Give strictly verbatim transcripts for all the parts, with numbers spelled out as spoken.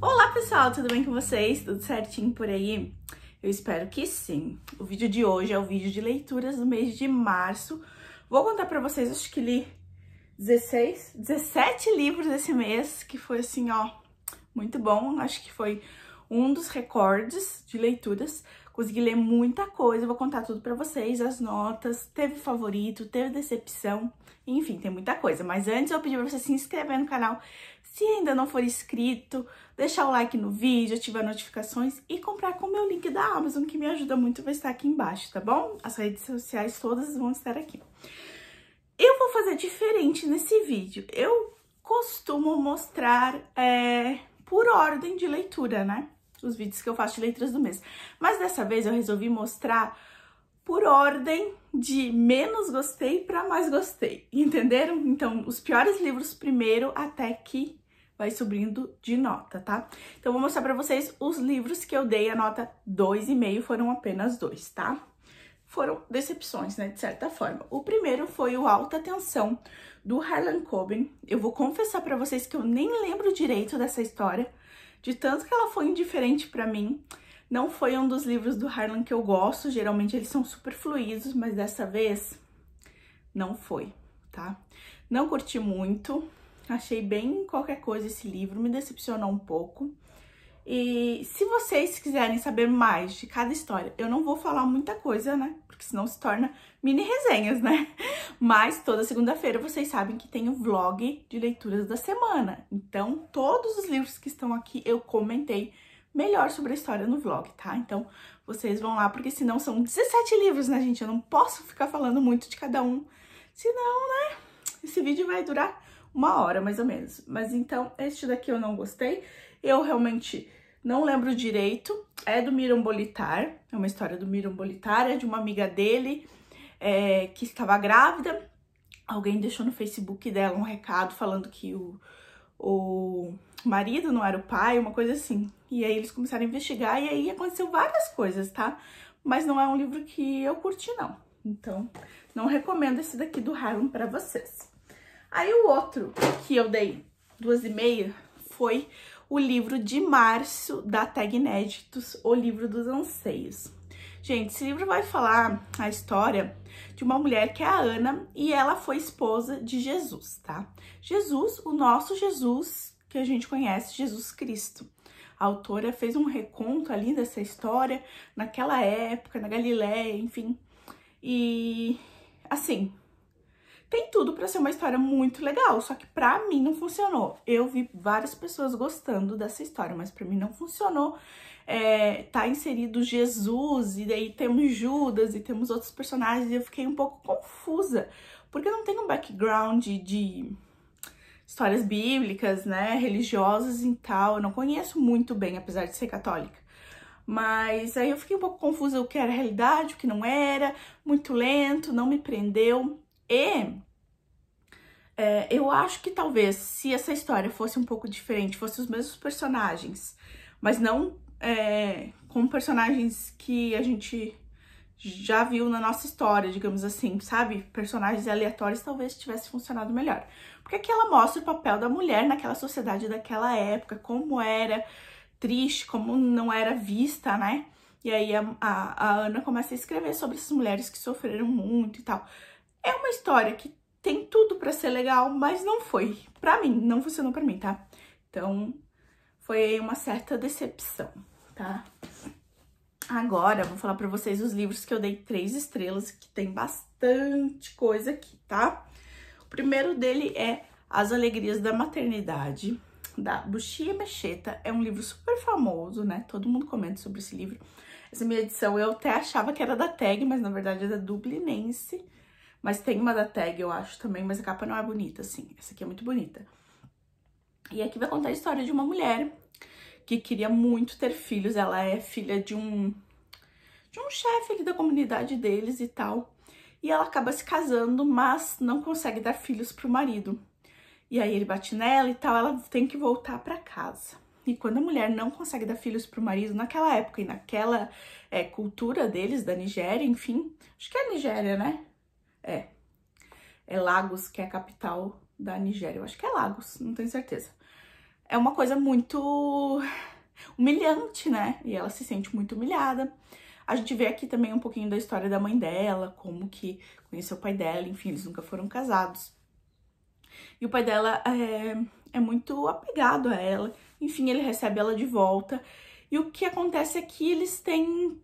Olá pessoal, tudo bem com vocês? Tudo certinho por aí? Eu espero que sim. O vídeo de hoje é o vídeo de leituras do mês de março. Vou contar pra vocês, acho que li dezesseis, dezessete livros esse mês, que foi assim, ó, muito bom. Acho que foi um dos recordes de leituras. Consegui ler muita coisa, vou contar tudo pra vocês, as notas, teve favorito, teve decepção, enfim, tem muita coisa. Mas antes eu pedi pra você se inscrever no canal, se ainda não for inscrito, deixar o like no vídeo, ativar notificações e comprar com o meu link da Amazon, que me ajuda muito, vai estar aqui embaixo, tá bom? As redes sociais todas vão estar aqui. Eu vou fazer diferente nesse vídeo, eu costumo mostrar é, por ordem de leitura, né? Os vídeos que eu faço de leituras do mês. Mas dessa vez eu resolvi mostrar por ordem de menos gostei para mais gostei. Entenderam? Então, os piores livros primeiro até que vai subindo de nota, tá? Então, vou mostrar para vocês os livros que eu dei a nota dois e meio, foram apenas dois, tá? Foram decepções, né? De certa forma. O primeiro foi o Alta Tensão, do Harlan Coben. Eu vou confessar para vocês que eu nem lembro direito dessa história, de tanto que ela foi indiferente pra mim. Não foi um dos livros do Harlan que eu gosto, geralmente eles são super fluidos, mas dessa vez não foi, tá? Não curti muito, achei bem qualquer coisa esse livro, me decepcionou um pouco. E se vocês quiserem saber mais de cada história, eu não vou falar muita coisa, né? Porque senão se torna mini resenhas, né? Mas toda segunda-feira vocês sabem que tem o vlog de leituras da semana. Então, todos os livros que estão aqui eu comentei melhor sobre a história no vlog, tá? Então, vocês vão lá, porque senão são dezessete livros, né, gente? Eu não posso ficar falando muito de cada um, senão, né? Esse vídeo vai durar uma hora, mais ou menos. Mas então, este daqui eu não gostei. Eu realmente não lembro direito, é do Miraambolitar, é uma história do Miraambolitar, é de uma amiga dele é, que estava grávida. Alguém deixou no Facebook dela um recado falando que o, o marido não era o pai, uma coisa assim. E aí eles começaram a investigar e aí aconteceu várias coisas, tá? Mas não é um livro que eu curti, não. Então, não recomendo esse daqui do Harlan pra vocês. Aí o outro que eu dei duas e meia foi o livro de março da Tag Inéditos, O Livro dos Anseios. Gente, esse livro vai falar a história de uma mulher que é a Ana e ela foi esposa de Jesus, tá? Jesus, o nosso Jesus que a gente conhece, Jesus Cristo. A autora fez um reconto ali dessa história naquela época, na Galileia, enfim. E, assim, tem tudo pra ser uma história muito legal, só que pra mim não funcionou. Eu vi várias pessoas gostando dessa história, mas pra mim não funcionou. É, tá inserido Jesus, e daí temos Judas, e temos outros personagens, e eu fiquei um pouco confusa, porque não tem um background de histórias bíblicas, né, religiosas e tal. Eu não conheço muito bem, apesar de ser católica. Mas aí eu fiquei um pouco confusa o que era realidade, o que não era, muito lento, não me prendeu. E é, eu acho que talvez se essa história fosse um pouco diferente, fossem os mesmos personagens, mas não é, com personagens que a gente já viu na nossa história, digamos assim, sabe? Personagens aleatórios talvez tivesse funcionado melhor. Porque aqui ela mostra o papel da mulher naquela sociedade daquela época, como era triste, como não era vista, né? E aí a, a, a Ana começa a escrever sobre essas mulheres que sofreram muito e tal. É uma história que tem tudo pra ser legal, mas não foi pra mim, não funcionou pra mim, tá? Então, foi uma certa decepção, tá? Agora, vou falar pra vocês os livros que eu dei três estrelas, que tem bastante coisa aqui, tá? O primeiro dele é As Alegrias da Maternidade, da Buchi Emecheta. É um livro super famoso, né? Todo mundo comenta sobre esse livro. Essa minha edição eu até achava que era da Tag, mas na verdade é da Dublinense. Mas tem uma da Tag, eu acho, também, mas a capa não é bonita, assim. Essa aqui é muito bonita. E aqui vai contar a história de uma mulher que queria muito ter filhos. Ela é filha de um, de um chefe ali da comunidade deles e tal. E ela acaba se casando, mas não consegue dar filhos pro marido. E aí ele bate nela e tal, ela tem que voltar pra casa. E quando a mulher não consegue dar filhos pro marido naquela época e naquela é, cultura deles, da Nigéria, enfim... Acho que é a Nigéria, né? É, é Lagos, que é a capital da Nigéria, eu acho que é Lagos, não tenho certeza. é uma coisa muito humilhante, né? E ela se sente muito humilhada. A gente vê aqui também um pouquinho da história da mãe dela, como que conheceu o pai dela, enfim, eles nunca foram casados. E o pai dela é, é muito apegado a ela, enfim, ele recebe ela de volta. E o que acontece é que eles têm...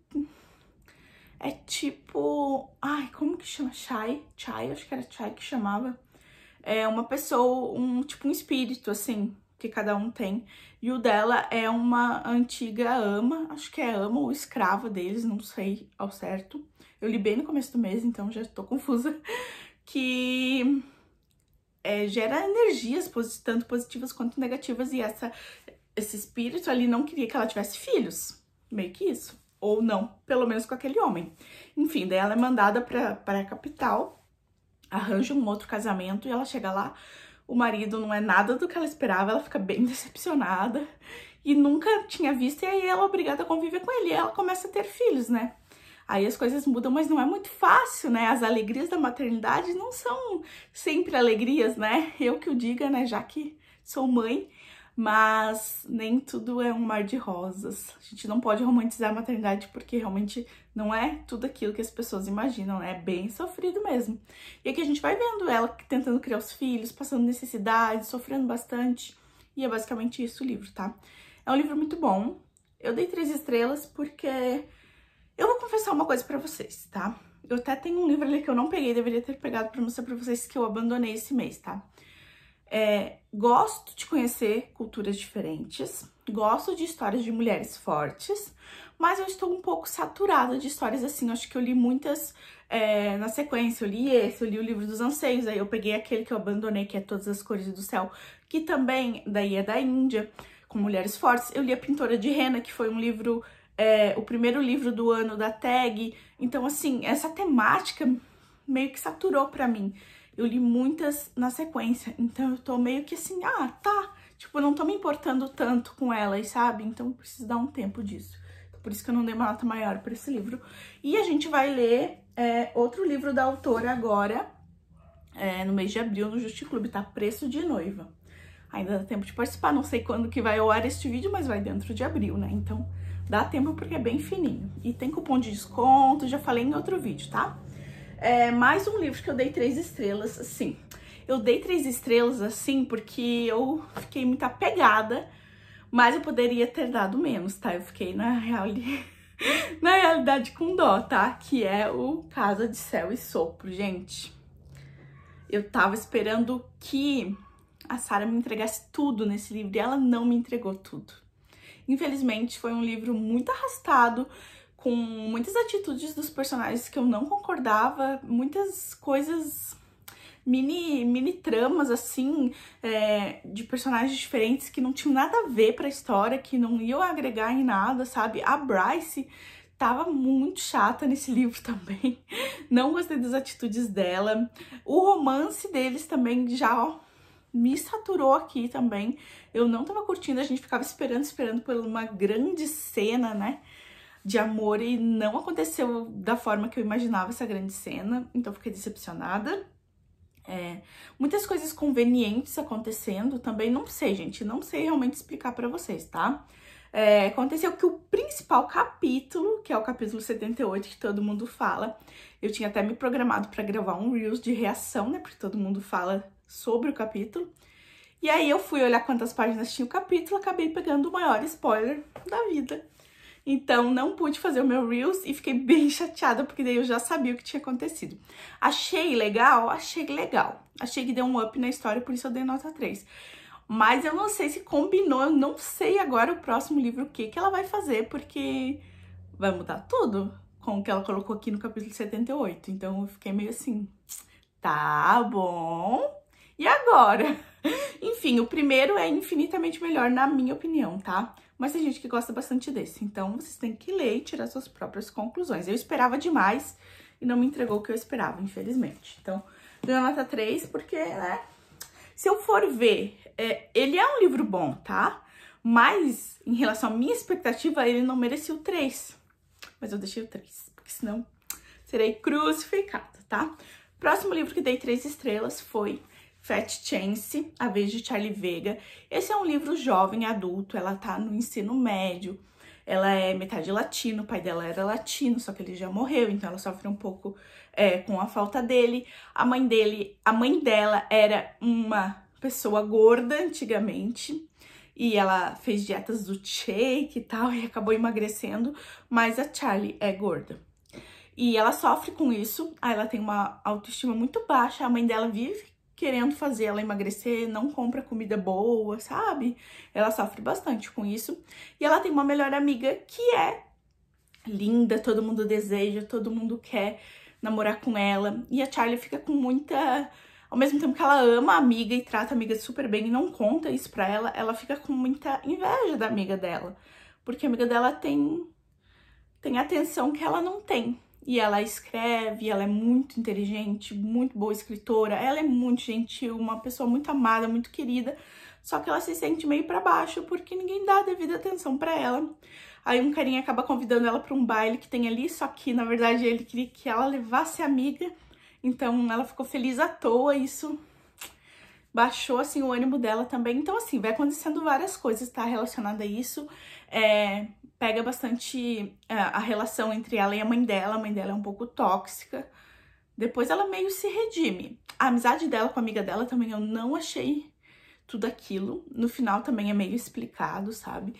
É tipo... Ai, como que chama? Chai? Chai, acho que era Chai que chamava. É uma pessoa, um tipo um espírito, assim, que cada um tem. E o dela é uma antiga ama, acho que é ama ou escrava deles, não sei ao certo. Eu li bem no começo do mês, então já tô confusa. Que é, gera energias, tanto positivas quanto negativas. E essa, esse espírito ali não queria que ela tivesse filhos, meio que isso. Ou não, pelo menos com aquele homem. Enfim, daí ela é mandada pra, pra capital, arranja um outro casamento e ela chega lá, o marido não é nada do que ela esperava, ela fica bem decepcionada e nunca tinha visto, e aí ela é obrigada a conviver com ele e ela começa a ter filhos, né? Aí as coisas mudam, mas não é muito fácil, né? As alegrias da maternidade não são sempre alegrias, né? Eu que o diga, né? Já que sou mãe... Mas nem tudo é um mar de rosas. A gente não pode romantizar a maternidade porque realmente não é tudo aquilo que as pessoas imaginam, né? É bem sofrido mesmo. E aqui a gente vai vendo ela tentando criar os filhos, passando necessidades, sofrendo bastante. E é basicamente isso o livro, tá? É um livro muito bom. Eu dei três estrelas porque... Eu vou confessar uma coisa pra vocês, tá? Eu até tenho um livro ali que eu não peguei, deveria ter pegado pra mostrar pra vocês que eu abandonei esse mês, tá? É, gosto de conhecer culturas diferentes, gosto de histórias de mulheres fortes, mas eu estou um pouco saturada de histórias assim. Acho que eu li muitas é, na sequência, eu li esse, eu li o livro dos anseios, aí eu peguei aquele que eu abandonei, que é Todas as Cores do Céu, que também daí é da Índia, com mulheres fortes. Eu li A Pintora de Rena, que foi um livro, é, o primeiro livro do ano da Tag. Então assim, essa temática meio que saturou pra mim. Eu li muitas na sequência, então eu tô meio que assim, ah, tá. Tipo, eu não tô me importando tanto com elas, sabe? Então eu preciso dar um tempo disso. Por isso que eu não dei uma nota maior pra esse livro. E a gente vai ler é, outro livro da autora agora, é, no mês de abril, no Justi Clube, tá? Preço de Noiva. Ainda dá tempo de participar, não sei quando que vai ao ar este vídeo, mas vai dentro de abril, né? Então dá tempo porque é bem fininho. E tem cupom de desconto, já falei em outro vídeo, tá? É mais um livro que eu dei três estrelas, assim. Eu dei três estrelas, assim, porque eu fiquei muito apegada, mas eu poderia ter dado menos, tá? Eu fiquei, na, reali... na realidade, com dó, tá? Que é o Casa de Céu e Sopro, gente. Eu tava esperando que a Sarah me entregasse tudo nesse livro e ela não me entregou tudo. Infelizmente, foi um livro muito arrastado, com muitas atitudes dos personagens que eu não concordava, muitas coisas, mini, mini tramas, assim, é, de personagens diferentes que não tinham nada a ver pra história, que não iam agregar em nada, sabe? A Bryce tava muito chata nesse livro também, não gostei das atitudes dela. O romance deles também já, ó, me saturou aqui também. Eu não tava curtindo, a gente ficava esperando, esperando por uma grande cena, né? De amor, e não aconteceu da forma que eu imaginava essa grande cena, então fiquei decepcionada. É, muitas coisas convenientes acontecendo também, não sei, gente, não sei realmente explicar pra vocês, tá? É, aconteceu que o principal capítulo, que é o capítulo setenta e oito, que todo mundo fala, eu tinha até me programado pra gravar um Reels de reação, né, porque todo mundo fala sobre o capítulo, e aí eu fui olhar quantas páginas tinha o capítulo, acabei pegando o maior spoiler da vida. Então, não pude fazer o meu Reels e fiquei bem chateada, porque daí eu já sabia o que tinha acontecido. Achei legal? Achei legal. Achei que deu um up na história, por isso eu dei nota três. Mas eu não sei se combinou, eu não sei agora o próximo livro o que que ela vai fazer, porque vai mudar tudo com o que ela colocou aqui no capítulo setenta e oito. Então, eu fiquei meio assim, tá bom, e agora? Enfim, o primeiro é infinitamente melhor, na minha opinião, tá? Mas tem gente que gosta bastante desse, então vocês têm que ler e tirar suas próprias conclusões. Eu esperava demais e não me entregou o que eu esperava, infelizmente. Então, deu nota três porque, né, se eu for ver, é, ele é um livro bom, tá? Mas, em relação à minha expectativa, ele não merecia o três. Mas eu deixei o três, porque senão serei crucificada, tá? Próximo livro que dei três estrelas foi Fat Chance, A Vez de Charlie Vega. Esse é um livro jovem, adulto, ela tá no ensino médio. Ela é metade latina, o pai dela era latino, só que ele já morreu, então ela sofre um pouco é, com a falta dele. A mãe dele, a mãe dela era uma pessoa gorda antigamente, e ela fez dietas do shake e tal, e acabou emagrecendo, mas a Charlie é gorda. E ela sofre com isso, ela tem uma autoestima muito baixa, a mãe dela vive querendo fazer ela emagrecer, não compra comida boa, sabe? Ela sofre bastante com isso. E ela tem uma melhor amiga que é linda, todo mundo deseja, todo mundo quer namorar com ela. E a Charlie fica com muita... Ao mesmo tempo que ela ama a amiga e trata a amiga super bem e não conta isso pra ela, ela fica com muita inveja da amiga dela. Porque a amiga dela tem, tem atenção que ela não tem. E ela escreve, ela é muito inteligente, muito boa escritora, ela é muito gentil, uma pessoa muito amada, muito querida, só que ela se sente meio pra baixo porque ninguém dá a devida atenção pra ela. Aí um carinha acaba convidando ela pra um baile que tem ali, só que na verdade ele queria que ela levasse a amiga, então ela ficou feliz à toa, isso baixou assim o ânimo dela também. Então assim, vai acontecendo várias coisas, tá, relacionada a isso, é... pega bastante uh, a relação entre ela e a mãe dela. A mãe dela é um pouco tóxica. Depois ela meio se redime. A amizade dela com a amiga dela também eu não achei tudo aquilo. No final também é meio explicado, sabe?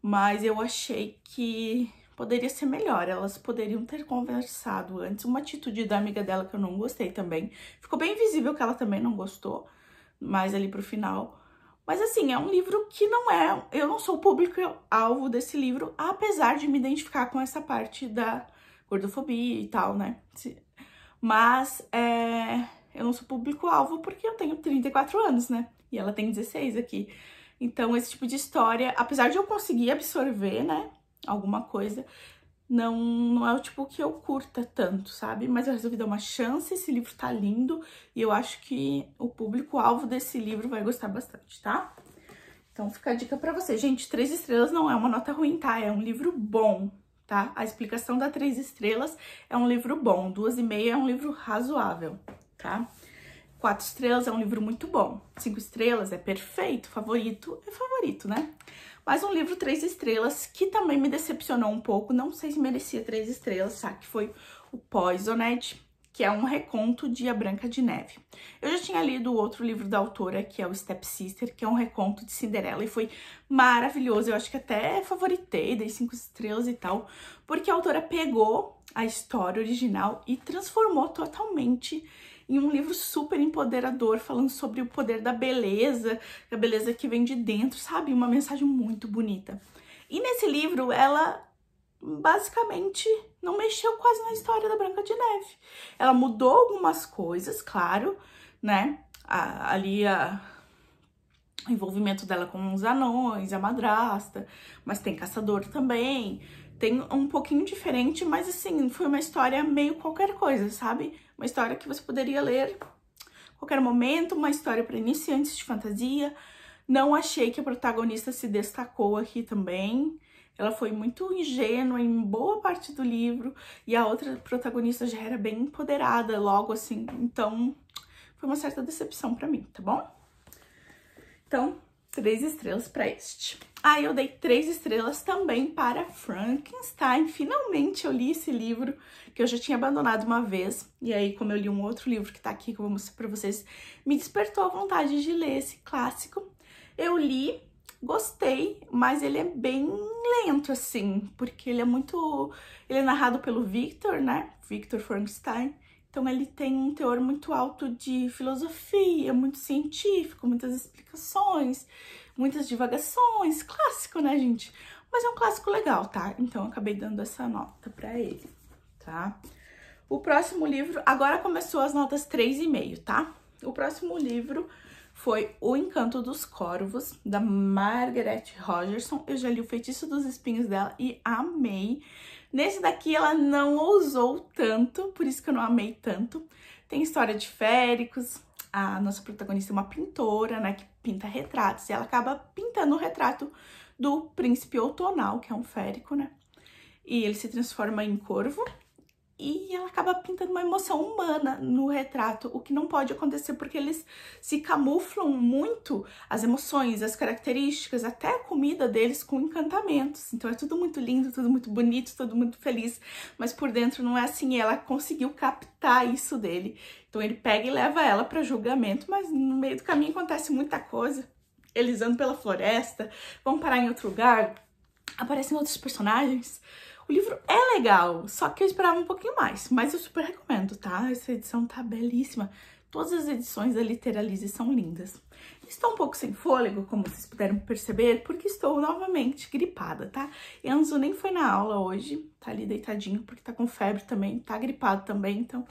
Mas eu achei que poderia ser melhor. Elas poderiam ter conversado antes. Uma atitude da amiga dela que eu não gostei também. Ficou bem visível que ela também não gostou. Mas ali pro final... Mas assim, é um livro que não é... Eu não sou público-alvo desse livro, apesar de me identificar com essa parte da gordofobia e tal, né? Mas é, eu não sou público-alvo porque eu tenho trinta e quatro anos, né? E ela tem dezesseis aqui. Então esse tipo de história, apesar de eu conseguir absorver, né? Alguma coisa, não, não é o tipo que eu curta tanto, sabe? Mas eu resolvi dar uma chance, esse livro tá lindo e eu acho que o público-alvo desse livro vai gostar bastante, tá? Então fica a dica pra você. Gente, três estrelas não é uma nota ruim, tá? É um livro bom, tá? A explicação da três estrelas é um livro bom, duas e meia é um livro razoável, tá? Quatro estrelas é um livro muito bom, cinco estrelas é perfeito, favorito é favorito, né? Mas um livro três estrelas que também me decepcionou um pouco, não sei se merecia três estrelas, tá? Que foi o Poisoned, que é um reconto de A Branca de Neve. Eu já tinha lido outro livro da autora, que é o Step Sister, que é um reconto de Cinderela, e foi maravilhoso. Eu acho que até favoritei, dei cinco estrelas e tal, porque a autora pegou a história original e transformou totalmente em um livro super empoderador, falando sobre o poder da beleza, da beleza que vem de dentro, sabe? Uma mensagem muito bonita. E nesse livro, ela basicamente não mexeu quase na história da Branca de Neve. Ela mudou algumas coisas, claro, né? A, ali a, o envolvimento dela com os anões, a madrasta, mas tem caçador também. Tem um pouquinho diferente, mas assim, foi uma história meio qualquer coisa, sabe? Uma história que você poderia ler a qualquer momento, uma história para iniciantes de fantasia. Não achei que a protagonista se destacou aqui também. Ela foi muito ingênua em boa parte do livro, e a outra protagonista já era bem empoderada logo assim. Então, foi uma certa decepção para mim, tá bom? Então, três estrelas para este. Aí ah, eu dei três estrelas também para Frankenstein. Finalmente eu li esse livro, que eu já tinha abandonado uma vez. E aí, como eu li um outro livro que tá aqui, que eu vou mostrar pra vocês, me despertou a vontade de ler esse clássico. Eu li, gostei, mas ele é bem lento, assim, porque ele é muito... Ele é narrado pelo Victor, né? Victor Frankenstein. Então ele tem um teor muito alto de filosofia, muito científico, muitas explicações... Muitas divagações, clássico, né, gente? Mas é um clássico legal, tá? Então, eu acabei dando essa nota pra ele, tá? O próximo livro... Agora começou as notas três e meio, tá? O próximo livro foi O Encanto dos Corvos, da Margaret Rogerson. Eu já li O Feitiço dos Espinhos dela e amei. Nesse daqui, ela não ousou tanto, por isso que eu não amei tanto. Tem história de féricos... A nossa protagonista é uma pintora, né, que pinta retratos, e ela acaba pintando o retrato do príncipe outonal, que é um férico, né, e ele se transforma em corvo, e ela acaba pintando uma emoção humana no retrato, o que não pode acontecer porque eles se camuflam muito as emoções, as características, até a comida deles com encantamentos. Então é tudo muito lindo, tudo muito bonito, tudo muito feliz, mas por dentro não é assim. E ela conseguiu captar isso dele. Então ele pega e leva ela para julgamento, mas no meio do caminho acontece muita coisa. Eles andam pela floresta, vão parar em outro lugar, aparecem outros personagens. O livro é legal, só que eu esperava um pouquinho mais, mas eu super recomendo, tá? Essa edição tá belíssima. Todas as edições da Literalize são lindas. Estou um pouco sem fôlego, como vocês puderam perceber, porque estou novamente gripada, tá? Enzo nem foi na aula hoje, tá ali deitadinho, porque tá com febre também, tá gripado também, então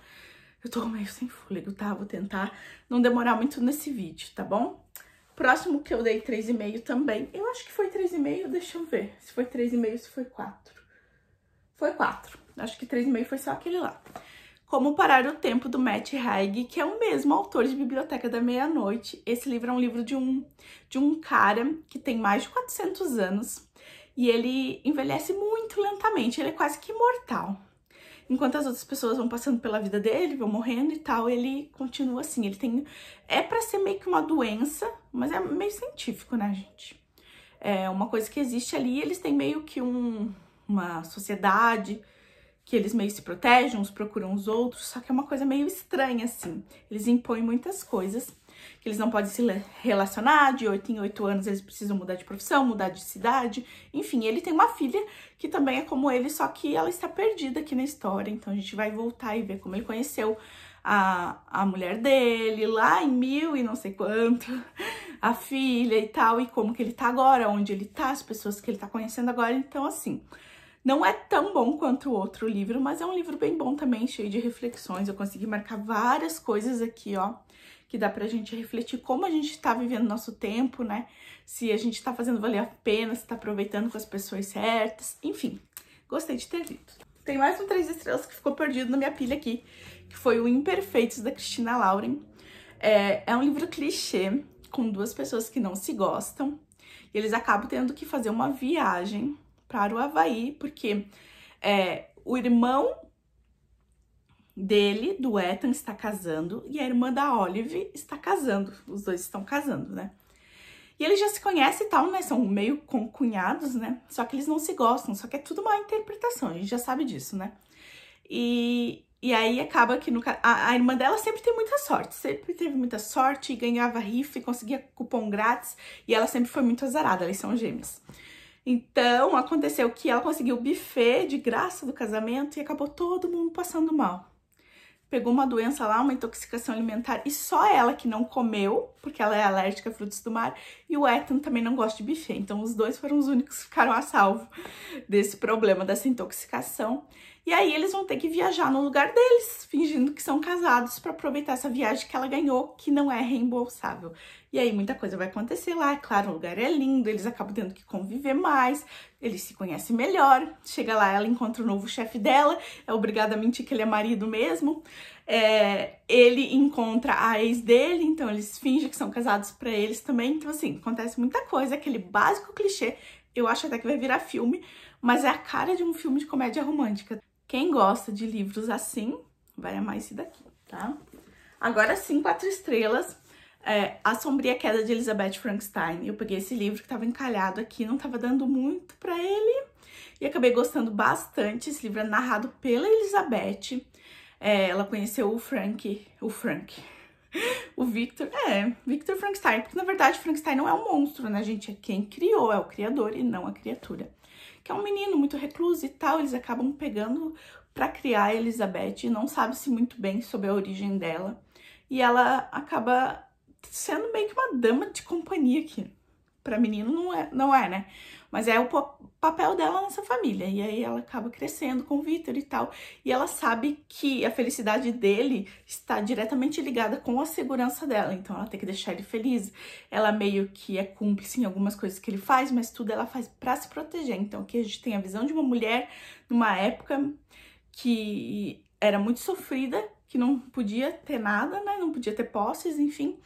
eu tô meio sem fôlego, tá? Vou tentar não demorar muito nesse vídeo, tá bom? Próximo que eu dei três e meio também. Eu acho que foi três e meio, deixa eu ver. Se foi três e meio, se foi quatro. Foi quatro. Acho que três e meio foi só aquele lá. Como Parar o Tempo, do Matt Haig, que é o mesmo autor de Biblioteca da Meia-Noite. Esse livro é um livro de um, de um cara que tem mais de quatrocentos anos. E ele envelhece muito lentamente. Ele é quase que imortal. Enquanto as outras pessoas vão passando pela vida dele, vão morrendo e tal, ele continua assim. Ele tem... É pra ser meio que uma doença, mas é meio científico, né, gente? É uma coisa que existe ali. Eles têm meio que um, uma sociedade que eles meio se protegem, uns procuram os outros, só que é uma coisa meio estranha, assim. Eles impõem muitas coisas que eles não podem se relacionar, de oito em oito anos eles precisam mudar de profissão, mudar de cidade, enfim, ele tem uma filha que também é como ele, só que ela está perdida aqui na história, então a gente vai voltar e ver como ele conheceu a, a mulher dele, lá em mil e não sei quanto, a filha e tal, e como que ele tá agora, onde ele tá, as pessoas que ele tá conhecendo agora, então assim... Não é tão bom quanto o outro livro, mas é um livro bem bom também, cheio de reflexões. Eu consegui marcar várias coisas aqui, ó, que dá pra gente refletir como a gente tá vivendo nosso tempo, né? Se a gente tá fazendo valer a pena, se tá aproveitando com as pessoas certas, enfim. Gostei de ter lido. Tem mais um três estrelas que ficou perdido na minha pilha aqui, que foi o Imperfeitos, da Christina Lauren. É, é um livro clichê, com duas pessoas que não se gostam, e eles acabam tendo que fazer uma viagem para o Havaí, porque é, o irmão dele, do Ethan, está casando, e a irmã da Olive está casando, os dois estão casando, né? E eles já se conhecem e tal, né? São meio concunhados, né? Só que eles não se gostam, só que é tudo uma interpretação, a gente já sabe disso, né? E, e aí acaba que no, a, a irmã dela sempre tem muita sorte, sempre teve muita sorte, e ganhava rifa, e conseguia cupom grátis, e ela sempre foi muito azarada, elas são gêmeas. Então, aconteceu que ela conseguiu o buffet de graça do casamento e acabou todo mundo passando mal. Pegou uma doença lá, uma intoxicação alimentar, e só ela que não comeu, porque ela é alérgica a frutos do mar, e o Ethan também não gosta de buffet. Então, os dois foram os únicos que ficaram a salvo desse problema, dessa intoxicação. E aí, eles vão ter que viajar no lugar deles, fingindo que são casados, para aproveitar essa viagem que ela ganhou, que não é reembolsável. E aí, muita coisa vai acontecer lá. É claro, o lugar é lindo, eles acabam tendo que conviver mais, eles se conhecem melhor. Chega lá, ela encontra o novo chefe dela, é obrigada a mentir que ele é marido mesmo. É, ele encontra a ex dele, então eles fingem que são casados para eles também. Então, assim, acontece muita coisa, aquele básico clichê. Eu acho até que vai virar filme, mas é a cara de um filme de comédia romântica. Quem gosta de livros assim, vai amar esse daqui, tá? Agora sim, quatro estrelas. É, A Sombria Queda, de Elizabeth Frankenstein. Eu peguei esse livro que tava encalhado aqui, não tava dando muito pra ele. E acabei gostando bastante. Esse livro é narrado pela Elizabeth. É, ela conheceu o Frank... O Frank... O Victor... É, Victor Frankenstein. Porque, na verdade, Frankenstein não é um monstro, né, gente? É quem criou, é o criador e não a criatura. Que é um menino muito recluso e tal, eles acabam pegando pra criar a Elizabeth, e não sabe-se muito bem sobre a origem dela. E ela acaba sendo meio que uma dama de companhia aqui. Pra menino não é, não é, né? Mas é o papel dela nessa família. E aí ela acaba crescendo com o Victor e tal. E ela sabe que a felicidade dele está diretamente ligada com a segurança dela. Então ela tem que deixar ele feliz. Ela meio que é cúmplice em algumas coisas que ele faz, mas tudo ela faz pra se proteger. Então aqui a gente tem a visão de uma mulher numa época que era muito sofrida, que não podia ter nada, né? Não podia ter posses, enfim.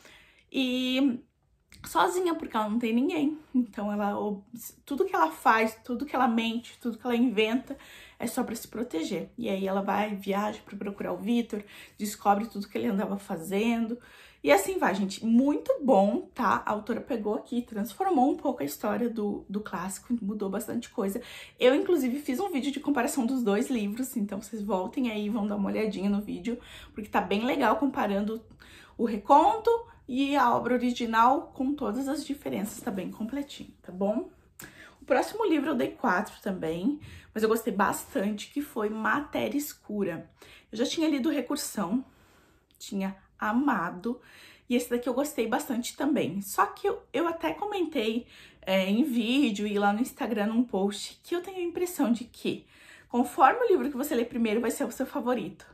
E... sozinha, porque ela não tem ninguém. Então, ela tudo que ela faz, tudo que ela mente, tudo que ela inventa é só pra se proteger. E aí ela vai, viaja pra procurar o Victor, descobre tudo que ele andava fazendo. E assim vai, gente. Muito bom, tá? A autora pegou aqui, transformou um pouco a história do, do clássico, mudou bastante coisa. Eu, inclusive, fiz um vídeo de comparação dos dois livros, então vocês voltem aí, vão dar uma olhadinha no vídeo, porque tá bem legal comparando o reconto e a obra original com todas as diferenças, tá bem completinho, tá bom? O próximo livro eu dei quatro também, mas eu gostei bastante, que foi Matéria Escura. Eu já tinha lido Recursão, tinha amado, e esse daqui eu gostei bastante também. Só que eu, eu até comentei é, em vídeo e lá no Instagram, num post, que eu tenho a impressão de que, conforme o livro que você lê primeiro, vai ser o seu favorito.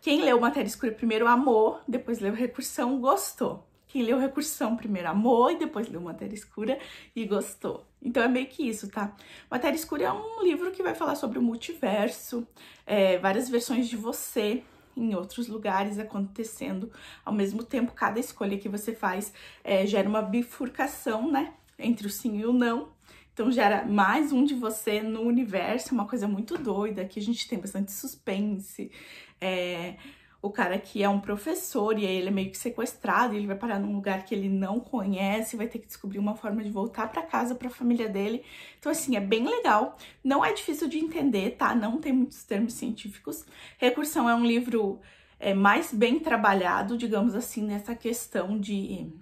Quem leu Matéria Escura primeiro amou, depois leu Recursão, gostou. Quem leu Recursão primeiro amou e depois leu Matéria Escura e gostou. Então é meio que isso, tá? Matéria Escura é um livro que vai falar sobre o multiverso, é, várias versões de você em outros lugares acontecendo ao mesmo tempo. Cada escolha que você faz é, gera uma bifurcação, né? Entre o sim e o não. Então gera mais um de você no universo, uma coisa muito doida. Aqui a gente tem bastante suspense, é... O cara que é um professor e aí ele é meio que sequestrado, ele vai parar num lugar que ele não conhece, vai ter que descobrir uma forma de voltar pra casa, pra família dele. Então, assim, é bem legal. Não é difícil de entender, tá? Não tem muitos termos científicos. Recursão é um livro é, mais bem trabalhado, digamos assim, nessa questão de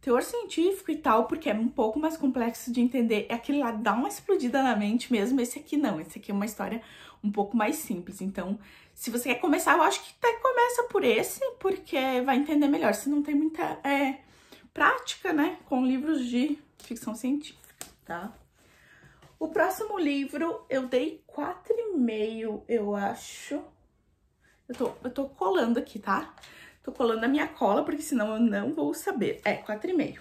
teor científico e tal, porque é um pouco mais complexo de entender. É aquele lá dá uma explodida na mente mesmo, esse aqui não. Esse aqui é uma história um pouco mais simples. Então, se você quer começar, eu acho que até começa por esse, porque vai entender melhor. Se não tem muita é, prática, né, com livros de ficção científica, tá? O próximo livro eu dei quatro e meio, eu acho. Eu tô, eu tô colando aqui, tá? Tô colando a minha cola, porque senão eu não vou saber. É, quatro e meio.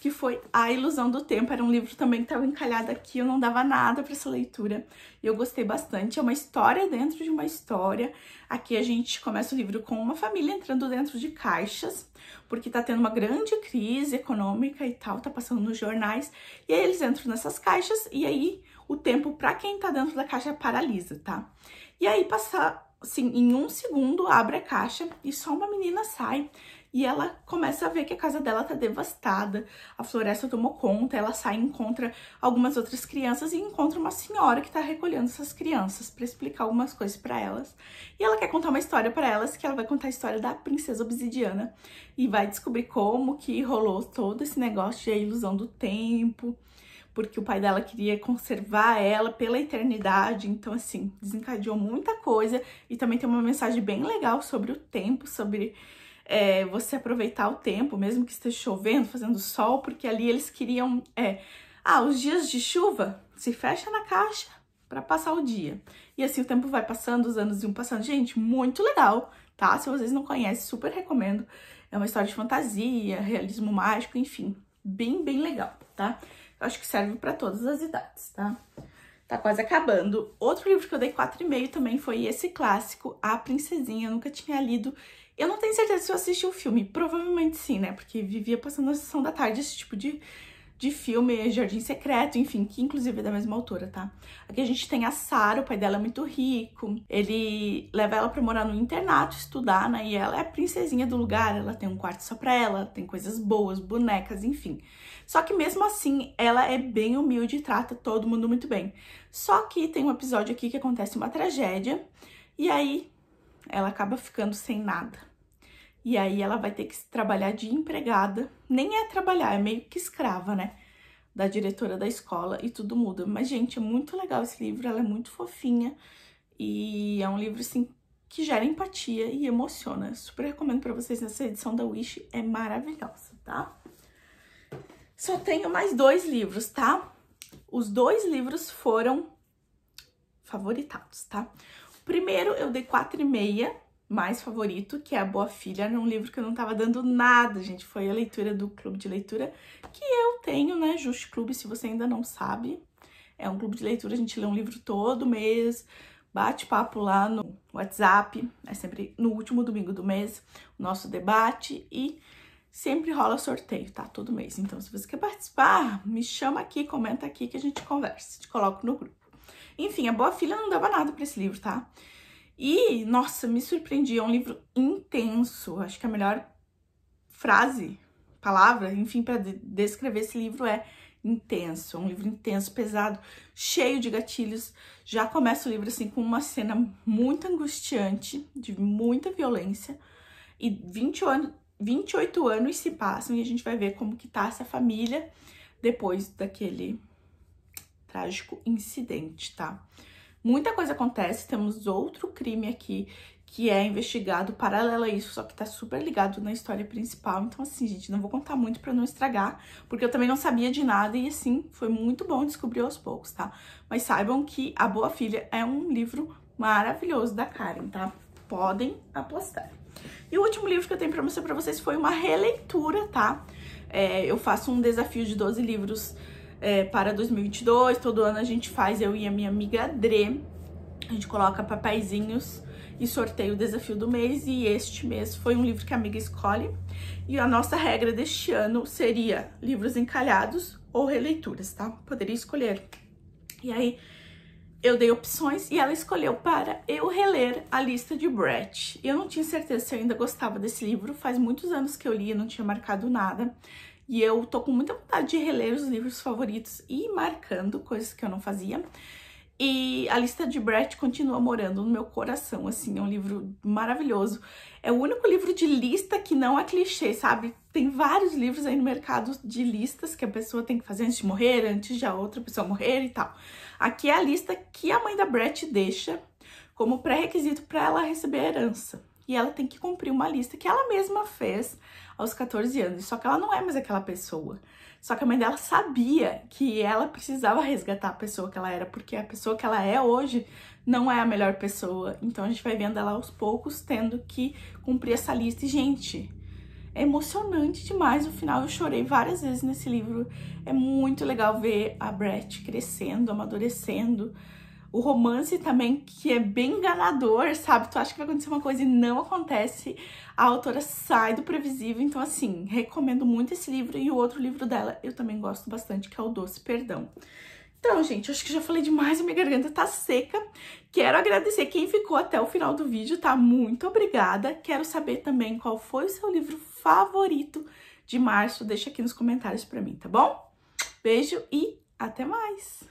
Que foi A Ilusão do Tempo. Era um livro também que tava encalhado aqui, eu não dava nada pra essa leitura. E eu gostei bastante. É uma história dentro de uma história. Aqui a gente começa o livro com uma família entrando dentro de caixas, porque tá tendo uma grande crise econômica e tal, tá passando nos jornais. E aí eles entram nessas caixas e aí o tempo pra quem tá dentro da caixa paralisa, tá? E aí passa... Assim, em um segundo abre a caixa e só uma menina sai e ela começa a ver que a casa dela tá devastada, a floresta tomou conta, ela sai e encontra algumas outras crianças e encontra uma senhora que tá recolhendo essas crianças pra explicar algumas coisas pra elas. E ela quer contar uma história pra elas, que ela vai contar a história da princesa obsidiana e vai descobrir como que rolou todo esse negócio de ilusão do tempo, porque o pai dela queria conservar ela pela eternidade. Então, assim, desencadeou muita coisa. E também tem uma mensagem bem legal sobre o tempo, sobre é, você aproveitar o tempo, mesmo que esteja chovendo, fazendo sol, porque ali eles queriam... É, ah, os dias de chuva, se fecha na caixa para passar o dia. E assim, o tempo vai passando, os anos iam passando. Gente, muito legal, tá? Se vocês não conhecem, super recomendo. É uma história de fantasia, realismo mágico, enfim. Bem, bem legal, tá? Acho que serve pra todas as idades, tá? Tá quase acabando. Outro livro que eu dei quatro e meio também foi esse clássico, A Princesinha. Eu nunca tinha lido. Eu não tenho certeza se eu assisti o filme. Provavelmente sim, né? Porque vivia passando na sessão da tarde esse tipo de, de filme, Jardim Secreto, enfim, que inclusive é da mesma autora, tá? Aqui a gente tem a Sarah, o pai dela é muito rico. Ele leva ela pra morar no internato, estudar, né? E ela é a princesinha do lugar. Ela tem um quarto só pra ela, tem coisas boas, bonecas, enfim... Só que mesmo assim, ela é bem humilde e trata todo mundo muito bem. Só que tem um episódio aqui que acontece uma tragédia e aí ela acaba ficando sem nada. E aí ela vai ter que trabalhar de empregada. Nem é trabalhar, é meio que escrava, né? Da diretora da escola e tudo muda. Mas, gente, é muito legal esse livro, ela é muito fofinha e é um livro, assim, que gera empatia e emociona. Super recomendo pra vocês nessa edição da Wish, é maravilhosa, tá? Só tenho mais dois livros, tá? Os dois livros foram favoritados, tá? O primeiro eu dei quatro e meio, mais favorito, que é A Boa Filha. Era um livro que eu não tava dando nada, gente. Foi a leitura do clube de leitura que eu tenho, né? Justi Clube, se você ainda não sabe. É um clube de leitura, a gente lê um livro todo mês, bate papo lá no WhatsApp. É sempre no último domingo do mês, o nosso debate e... Sempre rola sorteio, tá? Todo mês. Então, se você quer participar, me chama aqui, comenta aqui que a gente conversa. Te coloco no grupo. Enfim, A Boa Filha não dava nada pra esse livro, tá? E, nossa, me surpreendi. É um livro intenso. Acho que a melhor frase, palavra, enfim, pra descrever esse livro é intenso. É um livro intenso, pesado, cheio de gatilhos. Já começa o livro, assim, com uma cena muito angustiante, de muita violência. E vinte anos... vinte e oito anos se passam e a gente vai ver como que tá essa família depois daquele trágico incidente, tá? Muita coisa acontece, temos outro crime aqui que é investigado paralelo a isso, só que tá super ligado na história principal. Então, assim, gente, não vou contar muito pra não estragar, porque eu também não sabia de nada e, assim, foi muito bom descobrir aos poucos, tá? Mas saibam que A Boa Filha é um livro maravilhoso da Karen, tá? Podem apostar. E o último livro que eu tenho pra mostrar pra vocês foi uma releitura, tá? É, eu faço um desafio de doze livros é, para dois mil e vinte e dois. Todo ano a gente faz, eu e a minha amiga Adrê. A gente coloca papeizinhos e sorteia o desafio do mês. E este mês foi um livro que a amiga escolhe. E a nossa regra deste ano seria livros encalhados ou releituras, tá? Poderia escolher. E aí, eu dei opções e ela escolheu para eu reler A Lista de Brett. Eu não tinha certeza se eu ainda gostava desse livro, faz muitos anos que eu li, não tinha marcado nada. E eu tô com muita vontade de reler os livros favoritos e ir marcando coisas que eu não fazia. E A Lista de Brett continua morando no meu coração, assim, é um livro maravilhoso. É o único livro de lista que não é clichê, sabe? Tem vários livros aí no mercado de listas que a pessoa tem que fazer antes de morrer, antes de a outra pessoa morrer e tal. Aqui é a lista que a mãe da Brett deixa como pré-requisito para ela receber a herança. E ela tem que cumprir uma lista que ela mesma fez aos quatorze anos. Só que ela não é mais aquela pessoa. Só que a mãe dela sabia que ela precisava resgatar a pessoa que ela era, porque a pessoa que ela é hoje não é a melhor pessoa. Então a gente vai vendo ela aos poucos tendo que cumprir essa lista. E, gente, é emocionante demais. No final eu chorei várias vezes nesse livro. É muito legal ver a Brett crescendo, amadurecendo. O romance também, que é bem enganador, sabe? Tu acha que vai acontecer uma coisa e não acontece. A autora sai do previsível. Então, assim, recomendo muito esse livro. E o outro livro dela eu também gosto bastante, que é o Doce Perdão. Então, gente, acho que já falei demais, minha garganta tá seca. Quero agradecer quem ficou até o final do vídeo, tá? Muito obrigada. Quero saber também qual foi o seu livro favorito de março. Deixa aqui nos comentários pra mim, tá bom? Beijo e até mais!